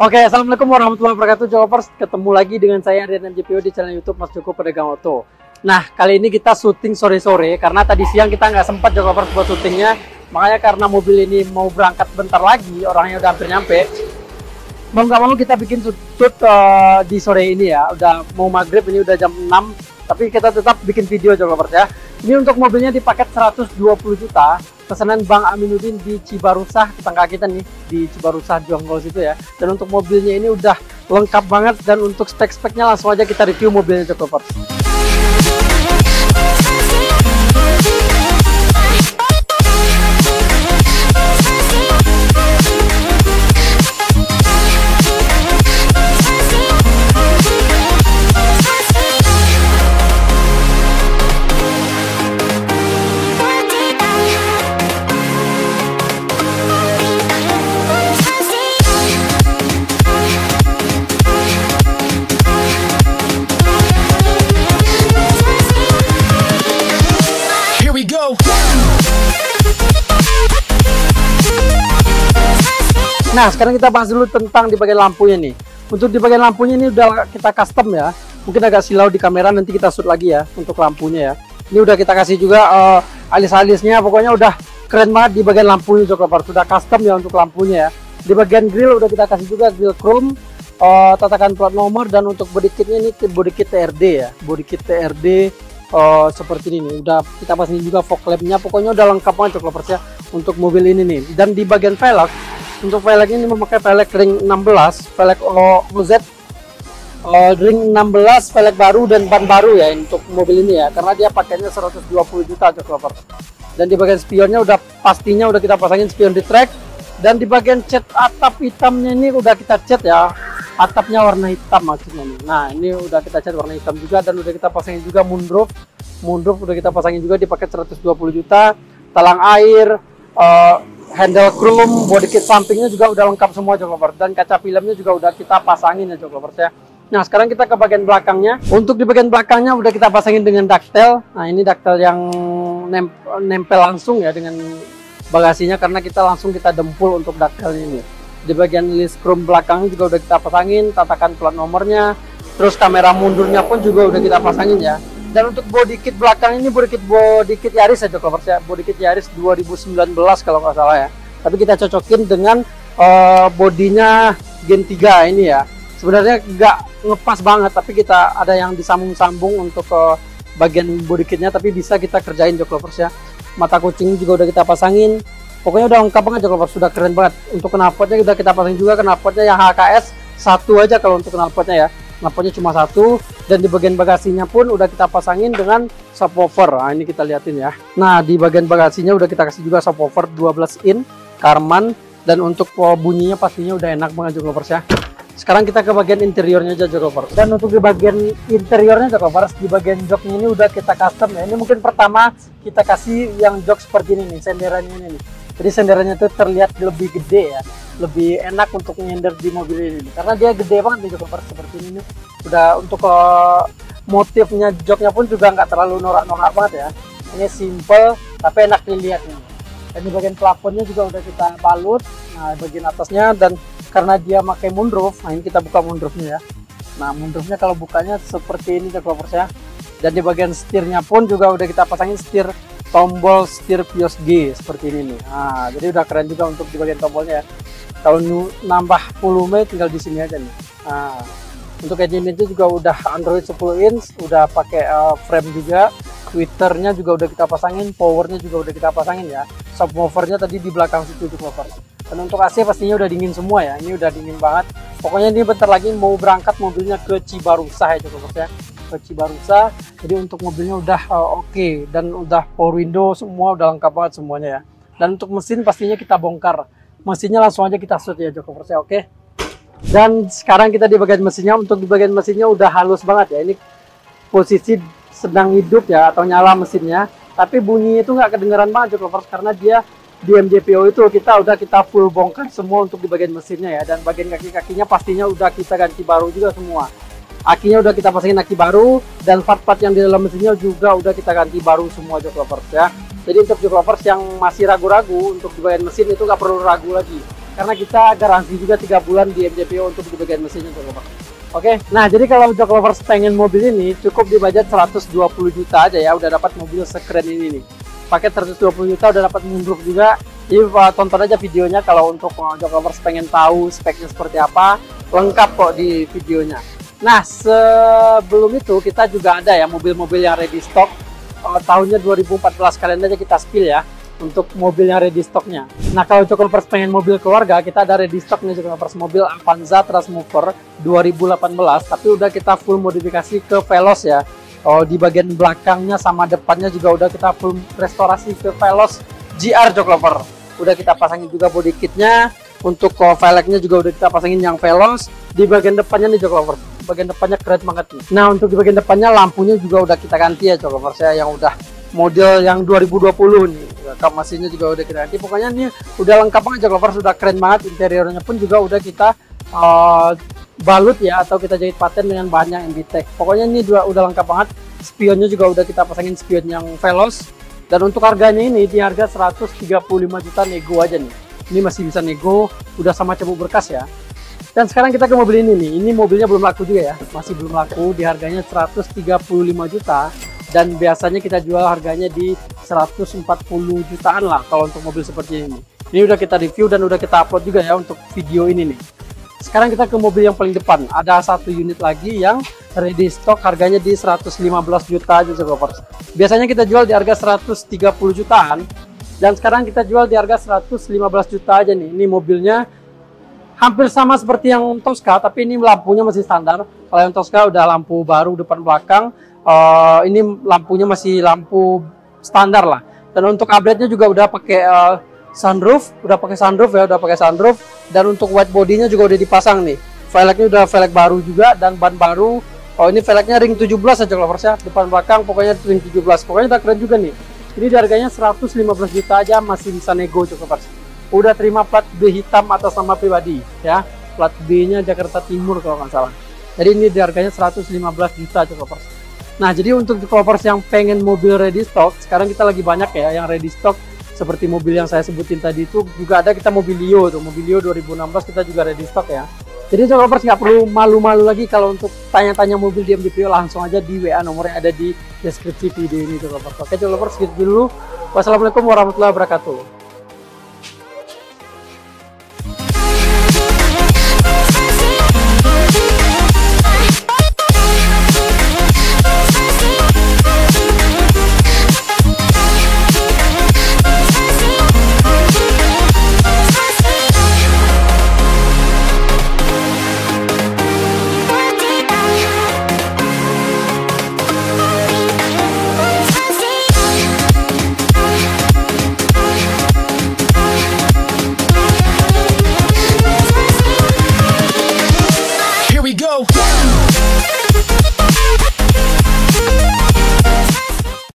Oke, assalamualaikum warahmatullahi wabarakatuh, Jokopers. Ketemu lagi dengan saya Ardian MJPO di channel YouTube Mas Joko Pedagang Oto. Nah, kali ini kita syuting sore-sore karena tadi siang kita nggak sempat, Jokopers, buat syutingnya. Makanya karena mobil ini mau berangkat bentar lagi, orangnya udah hampir nyampe. Mau nggak mau kita bikin shoot di sore ini ya. Udah mau maghrib, ini udah jam 6, tapi kita tetap bikin video, Jokopers, ya. Ini untuk mobilnya di paket 120 juta. Pesanan Bang Aminuddin di Cibarusah, tetangga kita nih, di Cibarusah Jonggol situ ya. Dan untuk mobilnya ini udah lengkap banget, dan untuk spek-speknya langsung aja kita review mobilnya, Jokopers. Nah, sekarang kita bahas dulu tentang di bagian lampunya nih. Untuk di bagian lampunya ini udah kita custom ya. Mungkin agak silau di kamera, nanti kita shoot lagi ya untuk lampunya ya. Ini udah kita kasih juga alis-alisnya, pokoknya udah keren banget di bagian lampunya, Jokopers. Sudah custom ya untuk lampunya ya. Di bagian grill udah kita kasih juga grill chrome, tatakan plat nomor, dan untuk body kitnya ini body kit TRD ya. Body kit TRD seperti ini nih. Udah kita pasangin juga fog lampnya, pokoknya udah lengkap banget, Jokopers, ya untuk mobil ini nih. Dan di bagian velg, untuk velgnya ini memakai velg ring 16, velg OZ ring 16, velg baru dan ban baru ya untuk mobil ini ya, karena dia pakainya 120 juta, Jokopers. Dan di bagian spionnya udah pastinya udah kita pasangin spion di track, dan di bagian cat atap hitamnya ini udah kita cat ya, atapnya warna hitam maksudnya nih. Nah, ini udah kita cat warna hitam juga, dan udah kita pasangin juga moonroof udah kita pasangin juga di paket 120 juta, talang air, handle chrome, body kit sampingnya juga udah lengkap semua, Jokopers, dan kaca filmnya juga udah kita pasangin ya, Jokopers, ya. Nah, sekarang kita ke bagian belakangnya. Untuk di bagian belakangnya udah kita pasangin dengan daktel. Nah, ini daktel yang nempel langsung ya dengan bagasinya, karena kita langsung kita dempul untuk daktel ini. Di bagian list chrome belakang juga udah kita pasangin, tatakan plat nomornya, terus kamera mundurnya pun juga udah kita pasangin ya. Dan untuk body kit belakang ini body kit Yaris ya, Jokopers, ya. Body kit Yaris 2019 kalau nggak salah ya. Tapi kita cocokin dengan bodinya Gen 3 ini ya. Sebenarnya nggak ngepas banget, tapi kita ada yang disambung-sambung untuk bagian body kitnya, tapi bisa kita kerjain, Jokopers, ya. Mata kucing juga udah kita pasangin. Pokoknya udah lengkap banget, Jokopers, sudah keren banget. Untuk knalpotnya udah kita pasangin juga, knalpotnya yang HKS satu aja kalau untuk knalpotnya ya. Knalpotnya cuma satu, dan di bagian bagasinya pun udah kita pasangin dengan subwoofer. Nah, ini kita liatin ya. Nah, di bagian bagasinya udah kita kasih juga subwoofer 12 in Karman, dan untuk bunyinya pastinya udah enak banget, Jokopers, ya. Sekarang kita ke bagian interiornya aja, Jokopers. Dan untuk di bagian interiornya, Jokopers, di bagian joknya ini udah kita custom ya. Ini mungkin pertama kita kasih yang jok seperti ini nih, senderannya ini nih. Jadi senderannya itu terlihat lebih gede ya, lebih enak untuk nyender di mobil ini karena dia gede banget nih, Jokopers, seperti ini nih. Udah untuk motifnya joknya pun juga nggak terlalu norak-norak banget ya. Ini simple tapi enak dilihat nih. Dan di bagian plafonnya juga udah kita balut. Nah, bagian atasnya, dan karena dia pakai moonroof, nah ini kita buka moonroofnya ya. Nah, moonroofnya kalau bukanya seperti ini, Jokopers, ya. Dan di bagian setirnya pun juga udah kita pasangin setir, tombol setir Veloz G seperti ini nih. Nah, jadi udah keren juga untuk di bagian tombolnya ya. Kalau nambah volume tinggal di sini aja nih. Nah, untuk engine itu juga udah Android 10 inch, udah pakai frame juga. Twitternya juga udah kita pasangin, powernya juga udah kita pasangin ya. Subwoofernya tadi di belakang situ, Jokopers. Dan untuk AC pastinya udah dingin semua ya. Ini udah dingin banget. Pokoknya ini bentar lagi mau berangkat mobilnya ke Cibarusah ya, Jokopers, ya. Cibarusah, jadi untuk mobilnya udah oke, dan udah power window semua, udah lengkap banget semuanya ya. Dan untuk mesin pastinya kita bongkar, mesinnya langsung aja kita shoot ya, Jokopers, ya, oke. Dan sekarang kita di bagian mesinnya. Untuk di bagian mesinnya udah halus banget ya, ini posisi sedang hidup ya atau nyala mesinnya, tapi bunyi itu nggak kedengeran banget, Jokopers, karena dia di MJPO itu kita full bongkar semua untuk di bagian mesinnya ya. Dan bagian kaki-kakinya pastinya udah kita ganti baru juga semua. Akinya udah kita pasangin aki baru, dan part-part yang di dalam mesinnya juga udah kita ganti baru semua, Jokopers, ya. Jadi untuk Jokopers yang masih ragu-ragu untuk di bagian mesin itu nggak perlu ragu lagi. karena kita garansi juga 3 bulan di MJPO untuk di bagian mesinnya untuk Bapak. Oke, nah jadi kalau Jok Lovers pengen mobil ini cukup di budget 120 juta aja ya, udah dapat mobil sekeren ini nih. Paket 120 juta udah dapat mundruk juga. Jadi tonton aja videonya kalau untuk Jok Lovers pengen tahu speknya seperti apa, lengkap kok di videonya. Nah, sebelum itu kita juga ada ya mobil-mobil yang ready stock. Tahunnya 2014 kalian aja kita spill ya untuk mobil yang ready stocknya. Nah, kalau Jok Lovers pengen mobil keluarga, kita ada ready stock nih Jok Lovers, mobil Avanza Transmover 2018, tapi udah kita full modifikasi ke Veloz ya. Oh, di bagian belakangnya sama depannya juga udah kita full restorasi ke Veloz GR Jok Lovers. Udah kita pasangin juga body kitnya, untuk velgnya juga udah kita pasangin yang Veloz. Di bagian depannya nih Jok Lovers, bagian depannya keren banget nih. Nah, untuk di bagian depannya lampunya juga udah kita ganti ya Jok Lovers ya, yang udah model yang 2020 nih. Kap mesinnya juga udah kita ganti, pokoknya ini udah lengkap banget Jok Lovers, sudah keren banget. Interiornya pun juga udah kita balut ya, atau kita jahit paten dengan bahannya MBTEC. Pokoknya ini udah lengkap banget. Spionnya juga udah kita pasangin spion yang Veloz. Dan untuk harganya ini di harga 135 juta nego aja nih. Ini masih bisa nego, udah sama cebok berkas ya. Dan sekarang kita ke mobil ini nih. Ini mobilnya belum laku juga ya, masih belum laku, di harganya 135 juta. Dan biasanya kita jual harganya di 140 jutaan lah kalau untuk mobil seperti ini. Ini udah kita review dan udah kita upload juga ya untuk video ini nih. Sekarang kita ke mobil yang paling depan. Ada satu unit lagi yang ready stock, harganya di 115 juta aja Jok Lovers. Biasanya kita jual di harga 130 jutaan. Dan sekarang kita jual di harga 115 juta aja nih. Ini mobilnya hampir sama seperti yang Tosca, tapi ini lampunya masih standar. Kalau yang Tosca udah lampu baru depan belakang, ini lampunya masih lampu standar lah. Dan untuk update-nya juga udah pakai sunroof, udah pakai sunroof. Dan untuk white body-nya juga udah dipasang nih. Velgnya udah velg baru juga dan ban baru. Oh, ini velgnya ring 17 aja Lovers ya, depan belakang pokoknya ring 17. Pokoknya udah keren juga nih. Ini harganya 115 juta aja, masih bisa nego Lovers. Udah terima plat B hitam atas nama pribadi ya. Plat B-nya Jakarta Timur kalau nggak salah. Jadi ini harganya 115 juta Lovers. Nah, jadi untuk developers yang pengen mobil ready stock, sekarang kita lagi banyak ya yang ready stock, seperti mobil yang saya sebutin tadi itu juga ada, kita Mobilio tuh, Mobilio 2016 kita juga ready stock ya. Jadi developers nggak perlu malu-malu lagi kalau untuk tanya-tanya mobil di MJPO, langsung aja di WA, nomornya ada di deskripsi video ini developers. Oke developers, segitu dulu. Wassalamualaikum warahmatullahi wabarakatuh. Go!